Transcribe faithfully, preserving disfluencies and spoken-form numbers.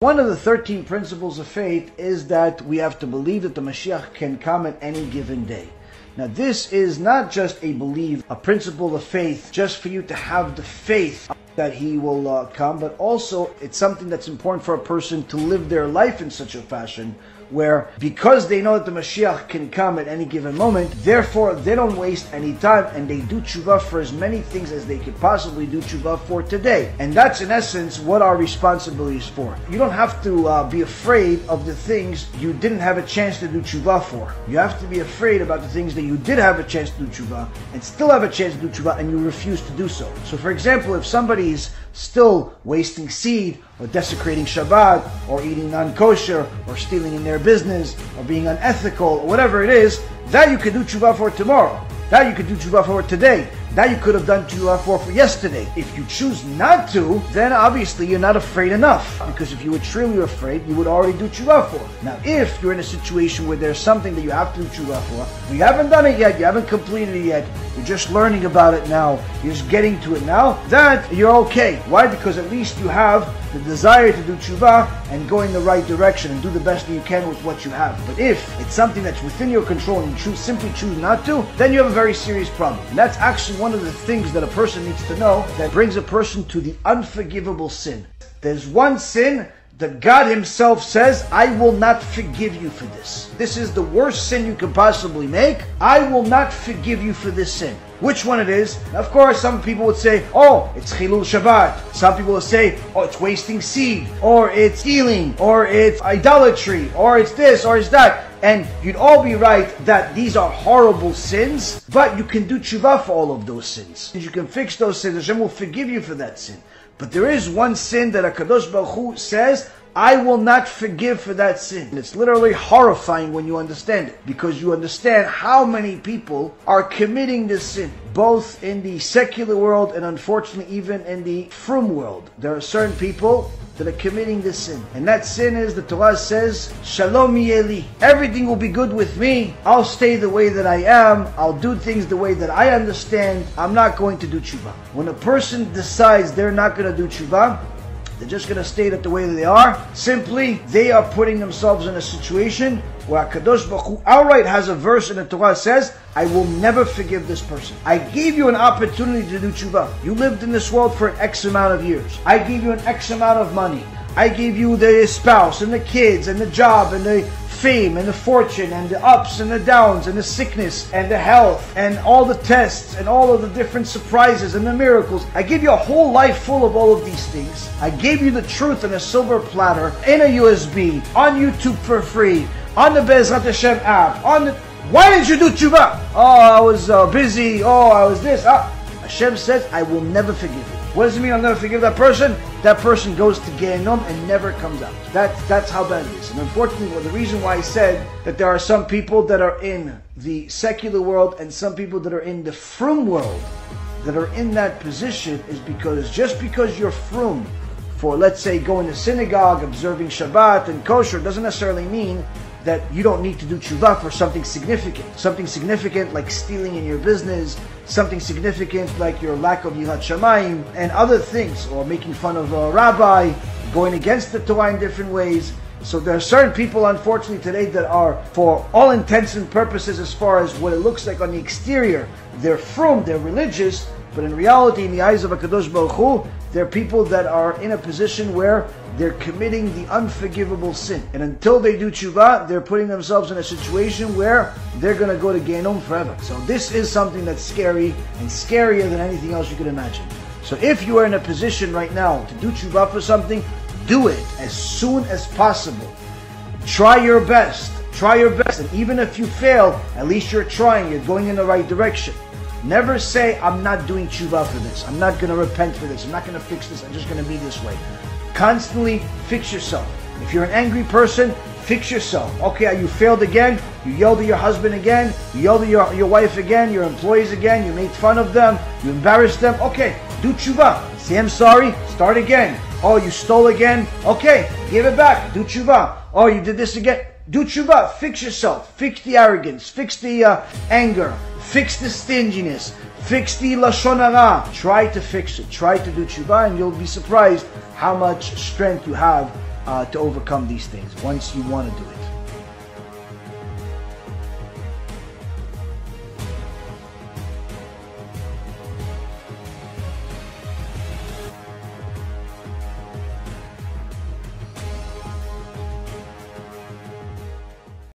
One of the thirteen principles of faith is that we have to believe that the Mashiach can come at any given day. Now this is not just a belief, a principle of faith, just for you to have the faith that he will uh, come, but also it's something that's important for a person to live their life in such a fashion where, because they know that the Mashiach can come at any given moment, therefore they don't waste any time and they do tshuva for as many things as they could possibly do tshuva for today. And that's in essence what our responsibility is for. You don't have to uh, be afraid of the things you didn't have a chance to do tshuva for. You have to be afraid about the things that you did have a chance to do tshuva and still have a chance to do tshuva and you refuse to do so. So for example, if somebody's still wasting seed or desecrating Shabbat or eating non-kosher or stealing in their business or being unethical or whatever it is, that you could do tshuva for tomorrow. That you could do tshuva for today. That you could have done tshuva for, for yesterday. If you choose not to, then obviously you're not afraid enough. Because if you were truly afraid, you would already do tshuva for. Now, if you're in a situation where there's something that you have to do tshuva for, you haven't done it yet, you haven't completed it yet, you're just learning about it now, you're just getting to it now, that you're okay. Why? Because at least you have the desire to do tshuva and go in the right direction and do the best that you can with what you have. But if it's something that's within your control and you choose, simply choose not to, then you have a very serious problem. And that's actually one of the things that a person needs to know that brings a person to the unforgivable sin. There's one sin that God himself says, I will not forgive you for this. This is the worst sin you can possibly make. I will not forgive you for this sin. Which one it is? Of course, some people would say, oh, it's Chilul Shabbat. Some people will say, oh, it's wasting seed, or it's stealing, or it's idolatry, or it's this, or it's that. And you'd all be right that these are horrible sins, but you can do tshuva for all of those sins. You can fix those sins. Hashem will forgive you for that sin. But there is one sin that HaKadosh Baruch Hu says, I will not forgive for that sin. And it's literally horrifying when you understand it, because you understand how many people are committing this sin, both in the secular world and unfortunately even in the frum world. There are certain people that are committing this sin. And that sin is, the Torah says, Shalom Yeli. Everything will be good with me. I'll stay the way that I am. I'll do things the way that I understand. I'm not going to do tshuva. When a person decides they're not going to do tshuva, they're just going to stay it the way that they are, simply they are putting themselves in a situation where HaKadosh Baruch Hu outright has a verse in the Torah that says, I will never forgive this person. I gave you an opportunity to do tshuva. You lived in this world for an X amount of years. I gave you an X amount of money. I gave you the spouse and the kids and the job and the fame and the fortune and the ups and the downs and the sickness and the health and all the tests and all of the different surprises and the miracles. I gave you a whole life full of all of these things. I gave you the truth on a silver platter, in a U S B, on YouTube for free, on the Bezrat Hashem app, on the... Why didn't you do tshuva? Oh, I was uh, busy. Oh, I was this. Ah. Hashem says, I will never forgive you. What does it mean I'll never forgive that person? That person goes to Gehinnom and never comes out. That, that's how bad it is. And unfortunately, well, the reason why I said that there are some people that are in the secular world and some people that are in the frum world that are in that position is because just because you're frum for, let's say, going to synagogue, observing Shabbat and kosher, doesn't necessarily mean that you don't need to do tshuva for something significant. Something significant like stealing in your business, something significant like your lack of Yirat Shamayim and other things, or making fun of a rabbi, going against the Torah in different ways. So there are certain people, unfortunately, today that are, for all intents and purposes, as far as what it looks like on the exterior, they're frum, they're religious, but in reality, in the eyes of HaKadosh Baruch Hu, they're people that are in a position where they're committing the unforgivable sin. And until they do tshuva, they're putting themselves in a situation where they're going to go to Gehinnom forever. So this is something that's scary and scarier than anything else you can imagine. So if you are in a position right now to do tshuva for something, do it as soon as possible. Try your best. Try your best. And even if you fail, at least you're trying. You're going in the right direction. Never say, I'm not doing tshuva for this. I'm not going to repent for this. I'm not going to fix this. I'm just going to be this way. Constantly fix yourself. If you're an angry person, fix yourself. Okay, you failed again. You yelled at your husband again. You yelled at your, your wife again, your employees again. You made fun of them. You embarrassed them. Okay, do tshuva. Say, I'm sorry. Start again. Oh, you stole again. Okay, give it back. Do tshuva. Oh, you did this again. Do tshuva. Fix yourself. Fix the arrogance. Fix the uh, anger. Fix the stinginess. Fix the Lashon Hara. Try to fix it. Try to do tshuva and you'll be surprised how much strength you have uh, to overcome these things once you want to do it.